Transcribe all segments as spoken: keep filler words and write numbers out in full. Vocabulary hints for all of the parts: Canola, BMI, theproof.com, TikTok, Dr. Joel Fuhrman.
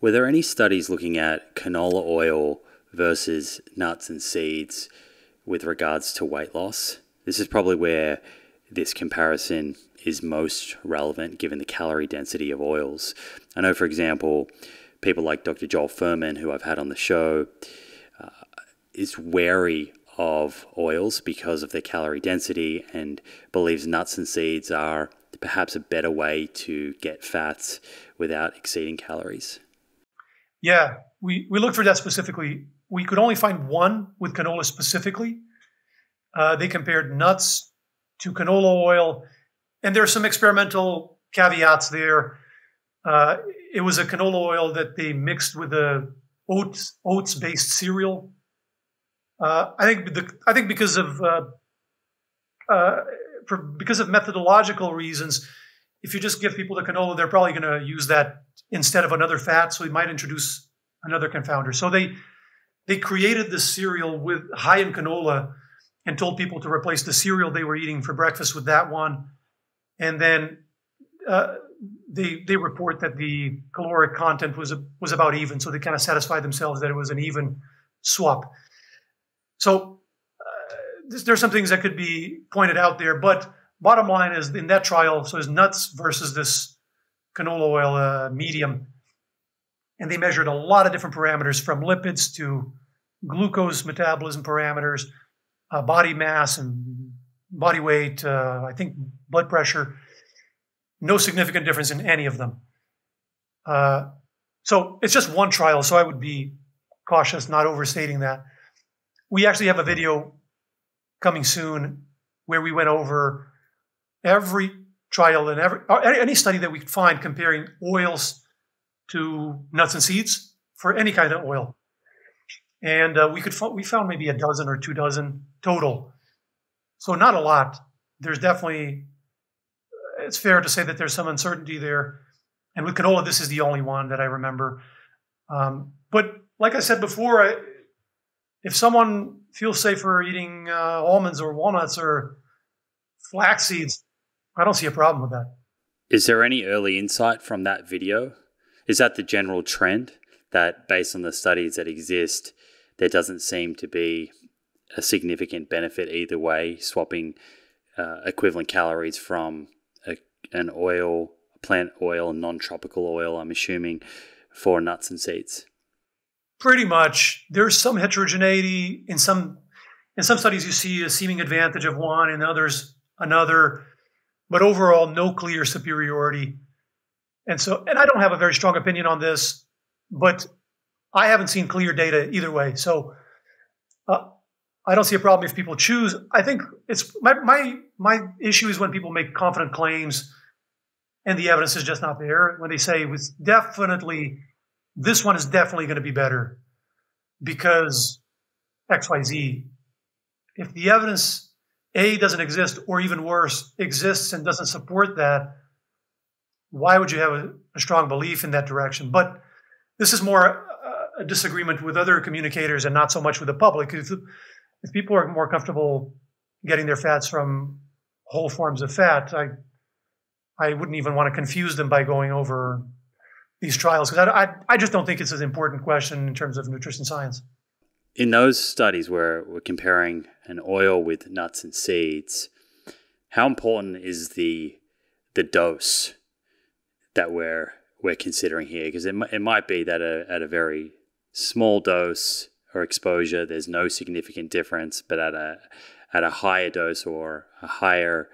were there any studies looking at canola oil versus nuts and seeds with regards to weight loss? This is probably where this comparison is most relevant given the calorie density of oils. I know, for example, people like Doctor Joel Fuhrman, who I've had on the show, uh, is wary of oils because of their calorie density and believes nuts and seeds are perhaps a better way to get fats without exceeding calories. Yeah, we, we looked for that specifically. We could only find one with canola specifically. Uh, they compared nuts to canola oil, and there are some experimental caveats there. Uh, it was a canola oil that they mixed with a oats, oats-based cereal. Uh, I think the, I think because of uh, uh, for, because of methodological reasons, if you just give people the canola, they're probably going to use that instead of another fat, so we might introduce another confounder. So they they created this cereal with high in canola and told people to replace the cereal they were eating for breakfast with that one, and then uh, they they report that the caloric content was was about even, so they kind of satisfied themselves that it was an even swap. So uh, this, there's some things that could be pointed out there, but bottom line is in that trial, so it's nuts versus this canola oil uh, medium, and they measured a lot of different parameters from lipids to glucose metabolism parameters, uh, body mass and body weight, uh, I think blood pressure. No significant difference in any of them. Uh, so it's just one trial, so I would be cautious not overstating that. We actually have a video coming soon where we went over every trial and every or any study that we could find comparing oils to nuts and seeds for any kind of oil, and uh, we could we found maybe a dozen or two dozen total, so not a lot. There's definitely it's fair to say that there's some uncertainty there, and with canola, this is the only one that I remember. Um, but like I said before, I. If someone feels safer eating uh, almonds or walnuts or flax seeds, I don't see a problem with that. Is there any early insight from that video? Is that the general trend that based on the studies that exist, there doesn't seem to be a significant benefit either way, swapping uh, equivalent calories from a, an oil, plant oil, non-tropical oil, I'm assuming, for nuts and seeds? Pretty much. There's some heterogeneity in some in some studies. You see a seeming advantage of one, in others another, but overall no clear superiority. And so, and I don't have a very strong opinion on this, but I haven't seen clear data either way. So uh, I don't see a problem if people choose. I think it's my my my issue is when people make confident claims and the evidence is just not there. When they say it was definitely. This one is definitely going to be better because X Y Z. If the evidence A doesn't exist, or even worse, exists and doesn't support that, why would you have a, a strong belief in that direction? But this is more uh, a disagreement with other communicators and not so much with the public. If, if people are more comfortable getting their fats from whole forms of fat, I, I wouldn't even want to confuse them by going over these trials, because I, I, I just don't think it's an important question in terms of nutrition science. In those studies where we're comparing an oil with nuts and seeds, how important is the the dose that we're we're considering here? Because it, it might be that a, at a very small dose or exposure, there's no significant difference, but at a, at a higher dose or a higher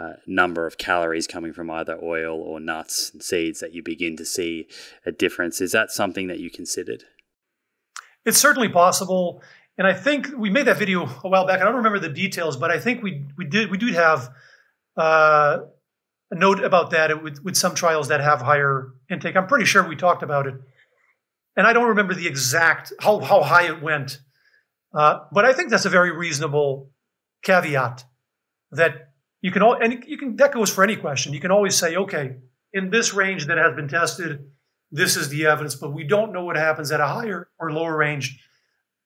Uh, number of calories coming from either oil or nuts and seeds that you begin to see a difference. Is that something that you considered? It's certainly possible. And I think we made that video a while back. I don't remember the details, but I think we, we did, we do have uh, a note about that it would, with some trials that have higher intake. I'm pretty sure we talked about it. And I don't remember the exact, how, how high it went. Uh, but I think that's a very reasonable caveat that You can all, and you can, that goes for any question. You can always say, okay, in this range that has been tested, this is the evidence, but we don't know what happens at a higher or lower range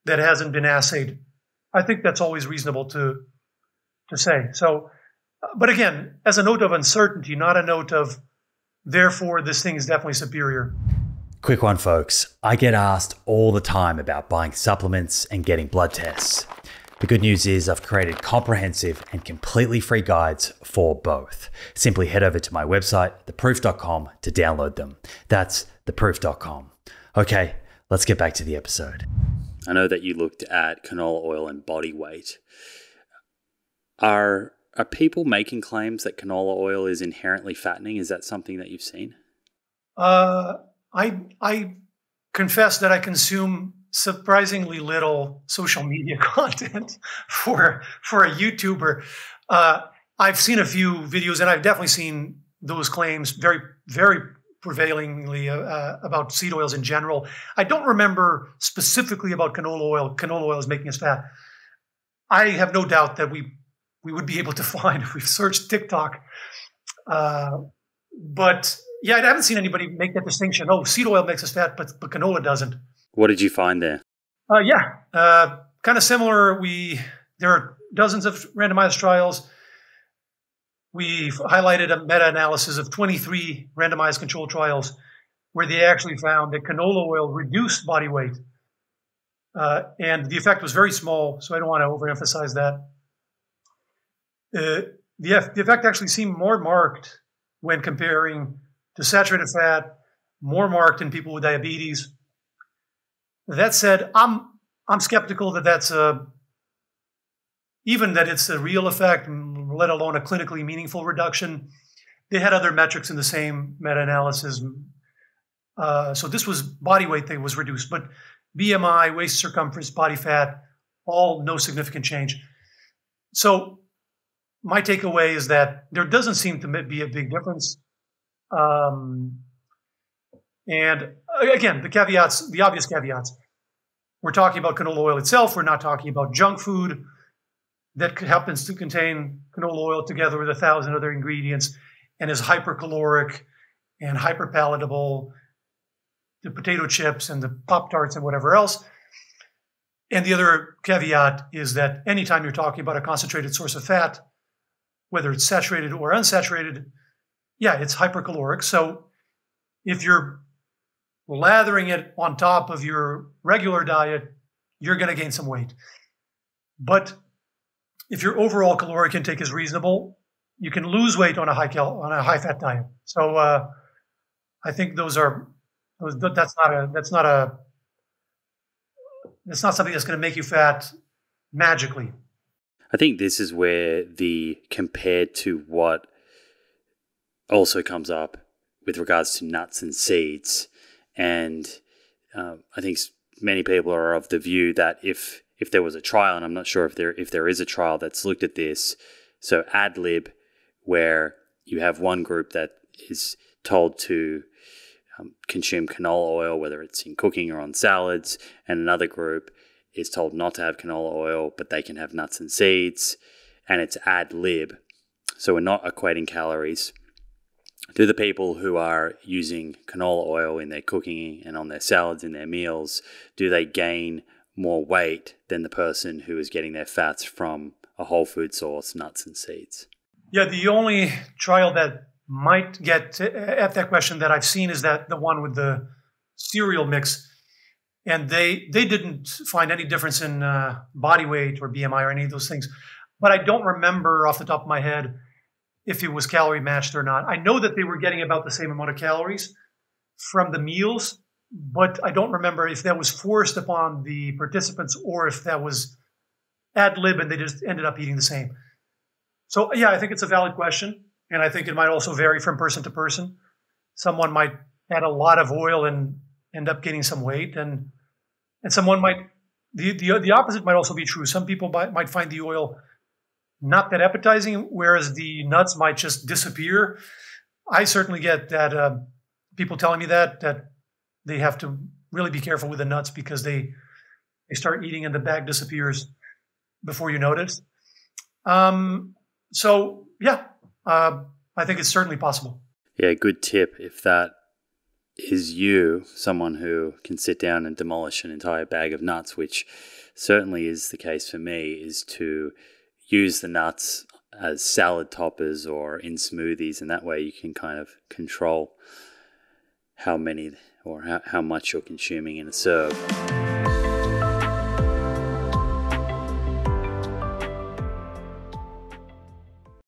that hasn't been assayed. I think that's always reasonable to, to say. So, but again, as a note of uncertainty, not a note of, therefore, this thing is definitely superior. Quick one, folks. I get asked all the time about buying supplements and getting blood tests. The good news is I've created comprehensive and completely free guides for both. Simply head over to my website, the proof dot com, to download them. That's the proof dot com. Okay, let's get back to the episode. I know that you looked at canola oil and body weight. Are, are people making claims that canola oil is inherently fattening? Is that something that you've seen? Uh... I, I confess that I consume surprisingly little social media content for, for a YouTuber. Uh, I've seen a few videos, and I've definitely seen those claims very, very prevailingly uh, about seed oils in general. I don't remember specifically about canola oil. Canola oil is making us fat. I have no doubt that we, we would be able to find if we've searched TikTok. Uh, but... Yeah, I haven't seen anybody make that distinction. Oh, seed oil makes us fat, but, but canola doesn't. What did you find there? Uh, yeah, uh, kind of similar. We There are dozens of randomized trials. We've highlighted a meta-analysis of twenty-three randomized control trials where they actually found that canola oil reduced body weight. Uh, and the effect was very small, so I don't want to overemphasize that. Uh, the, the effect actually seemed more marked when comparing to saturated fat, more marked in people with diabetes. That said, I'm I'm skeptical that that's a even that it's a real effect, let alone a clinically meaningful reduction. They had other metrics in the same meta-analysis, uh, so this was body weight that was reduced, but B M I, waist circumference, body fat, all no significant change. So my takeaway is that there doesn't seem to be a big difference. Um, and again, the caveats, the obvious caveats, we're talking about canola oil itself. We're not talking about junk food that happens to contain canola oil together with a thousand other ingredients and is hypercaloric and hyperpalatable, the potato chips and the Pop-Tarts and whatever else. And the other caveat is that anytime you're talking about a concentrated source of fat, whether it's saturated or unsaturated, yeah, it's hypercaloric. So if you're lathering it on top of your regular diet, you're going to gain some weight. But if your overall caloric intake is reasonable, you can lose weight on a high cal on a high fat diet. So uh, I think those are those, that's not a that's not a that's not something that's going to make you fat magically. I think this is where the compared to what also comes up with regards to nuts and seeds. And uh, I think many people are of the view that if if there was a trial, and I'm not sure if there if there is a trial that's looked at this, so ad lib, where you have one group that is told to um, consume canola oil, whether it's in cooking or on salads, and another group is told not to have canola oil, but they can have nuts and seeds, and it's ad lib. So we're not equating calories. To the people who are using canola oil in their cooking and on their salads, in their meals, do they gain more weight than the person who is getting their fats from a whole food source, nuts and seeds? Yeah, the only trial that might get at that question that I've seen is that the one with the cereal mix. And they, they didn't find any difference in uh, body weight or B M I or any of those things. But I don't remember off the top of my head if it was calorie matched or not. I know that they were getting about the same amount of calories from the meals, but I don't remember if that was forced upon the participants or if that was ad lib and they just ended up eating the same. So yeah, I think it's a valid question. And I think it might also vary from person to person. Someone might add a lot of oil and end up gaining some weight. And, and someone might, the, the, the opposite might also be true. Some people might, might find the oil not that appetizing, whereas the nuts might just disappear. I certainly get that uh, people telling me that that they have to really be careful with the nuts because they they start eating and the bag disappears before you notice. Um, so yeah, uh, I think it's certainly possible. Yeah, good tip. If that is you, someone who can sit down and demolish an entire bag of nuts, which certainly is the case for me, is to use the nuts as salad toppers or in smoothies, and that way you can kind of control how many or how, how much you're consuming in a serve.